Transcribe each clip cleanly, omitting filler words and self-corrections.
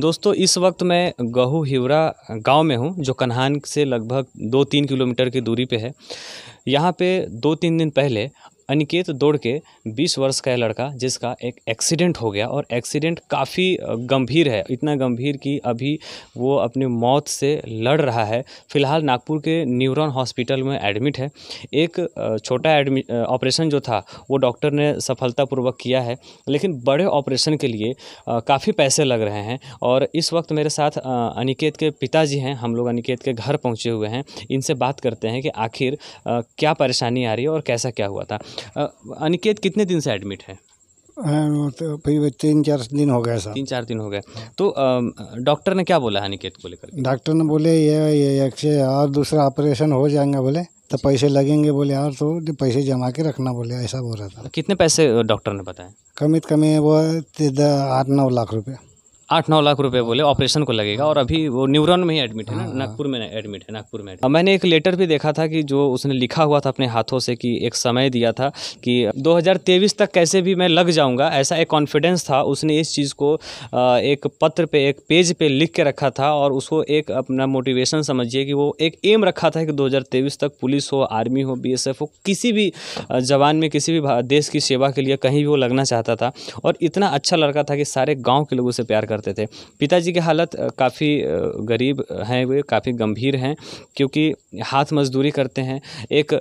दोस्तों इस वक्त मैं गहू हीवरा गांव में हूं, जो कन्हान से लगभग 2-3 किलोमीटर की दूरी पे है। यहां पे 2-3 दिन पहले अनिकेत दौड़ के 20 वर्ष का लड़का जिसका एक एक्सीडेंट हो गया, और एक्सीडेंट काफ़ी गंभीर है, इतना गंभीर कि अभी वो अपनी मौत से लड़ रहा है। फ़िलहाल नागपुर के न्यूरोन हॉस्पिटल में एडमिट है। एक छोटा ऑपरेशन जो था वो डॉक्टर ने सफलतापूर्वक किया है, लेकिन बड़े ऑपरेशन के लिए काफ़ी पैसे लग रहे हैं। और इस वक्त मेरे साथ अनिकेत के पिताजी हैं। हम लोग अनिकेत के घर पहुँचे हुए हैं, इनसे बात करते हैं कि आखिर क्या परेशानी आ रही है और कैसा क्या हुआ था। अनिकेत कितने दिन से एडमिट है? तो भाई 3-4 दिन हो गए साहब। 3-4 दिन हो गए। तो डॉक्टर ने क्या बोला अनिकेत को लेकर? डॉक्टर ने बोले ये और दूसरा ऑपरेशन हो जाएगा, बोले तो पैसे लगेंगे, बोले और तो पैसे जमा के रखना, बोले ऐसा बोल रहा था। कितने पैसे डॉक्टर ने बताया? कमीत कमी वो 8-9 लाख रुपये। 8-9 लाख रुपए बोले ऑपरेशन को लगेगा। और अभी वो न्यूरॉन में ही एडमिट है ना, नागपुर में एडमिट है। नागपुर में मैंने एक लेटर भी देखा था कि जो उसने लिखा हुआ था अपने हाथों से, कि एक समय दिया था कि 2023 तक कैसे भी मैं लग जाऊंगा, ऐसा एक कॉन्फिडेंस था। उसने इस चीज़ को एक पत्र पे, एक पेज पे लिख के रखा था, और उसको एक अपना मोटिवेशन समझिए कि वो एक एम रखा था कि 2023 तक पुलिस हो, आर्मी हो, BSF हो, किसी भी जवान में, किसी भी देश की सेवा के लिए कहीं भी वो लगना चाहता था। और इतना अच्छा लड़का था कि सारे गाँव के लोगों से प्यार करते थे। पिताजी की हालत काफ़ी गरीब हैं, वे काफ़ी गंभीर हैं, क्योंकि हाथ मजदूरी करते हैं। एक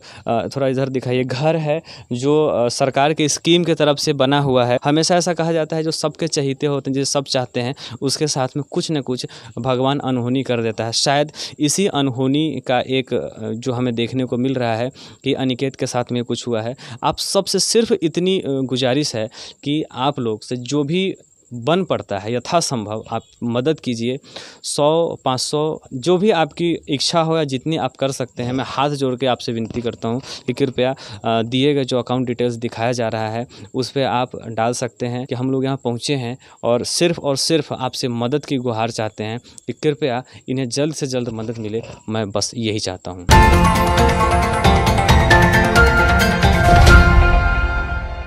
थोड़ा इधर दिखाइए घर है जो सरकार के स्कीम के तरफ से बना हुआ है। हमेशा ऐसा कहा जाता है जो सबके चहीते होते हैं, जो सब चाहते हैं, उसके साथ में कुछ न कुछ भगवान अनहोनी कर देता है। शायद इसी अनहोनी का एक जो हमें देखने को मिल रहा है कि अनिकेत के साथ में कुछ हुआ है। आप सबसे सिर्फ इतनी गुजारिश है कि आप लोग से जो भी बन पड़ता है यथासंभव आप मदद कीजिए। 100-500 जो भी आपकी इच्छा हो या जितनी आप कर सकते हैं, मैं हाथ जोड़ के आपसे विनती करता हूं कि कृपया दिए गए जो अकाउंट डिटेल्स दिखाया जा रहा है उस पर आप डाल सकते हैं। कि हम लोग यहां पहुंचे हैं और सिर्फ आपसे मदद की गुहार चाहते हैं कि कृपया इन्हें जल्द से जल्द मदद मिले, मैं बस यही चाहता हूँ।